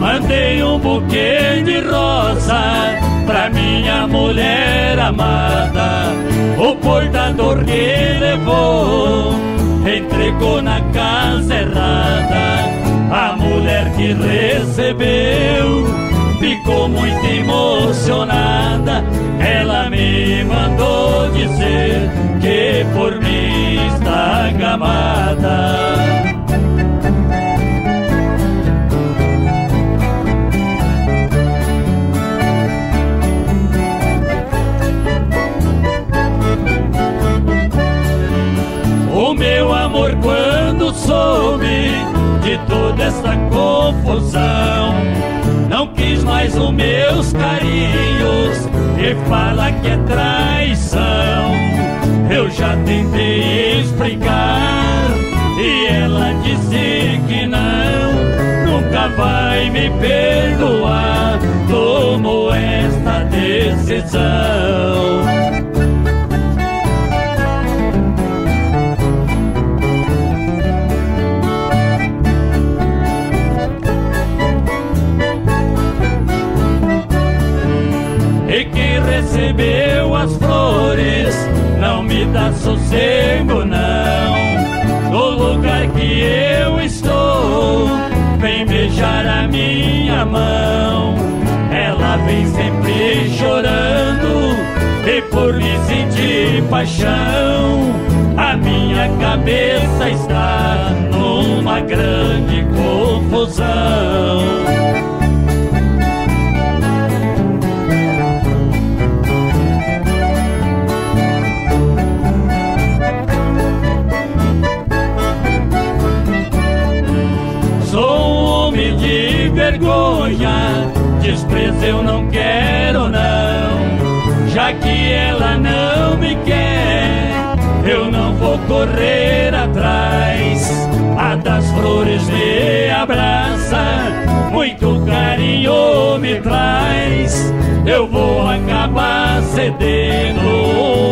Mandei um buquê de rosa pra minha mulher amada. O portador que levou entregou na casa errada. A mulher que recebeu ficou muito emocionada. Ela me mandou dizer que por mim está gamada. Meu amor, quando soube de toda esta confusão, não quis mais os meus carinhos e fala que é traição. Eu já tentei explicar e ela disse que não, nunca vai me perdoar, tomou esta decisão. E quem recebeu as flores não me dá sossego, não. No lugar que eu estou, vem beijar a minha mão. Ela vem sempre chorando e por me sentir paixão, a minha cabeça está numa grande confusão. Vergonha, desprezo eu não quero não. Já que ela não me quer, eu não vou correr atrás. A das flores me abraça, muito carinho me traz. Eu vou acabar cedendo,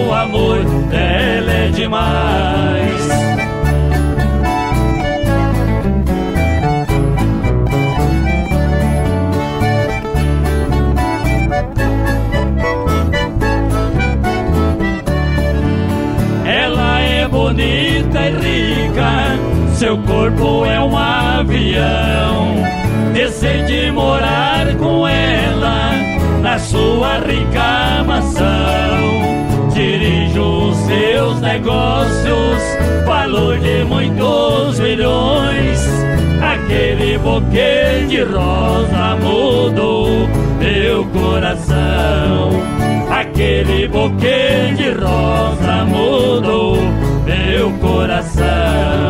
o amor dela é demais. Bonita e rica, seu corpo é um avião. Decidi morar com ela na sua rica mansão. Dirijo os seus negócios, valor de muitos milhões. Aquele buquê de rosa mudou meu coração. Aquele buquê de rosa mudou meu coração.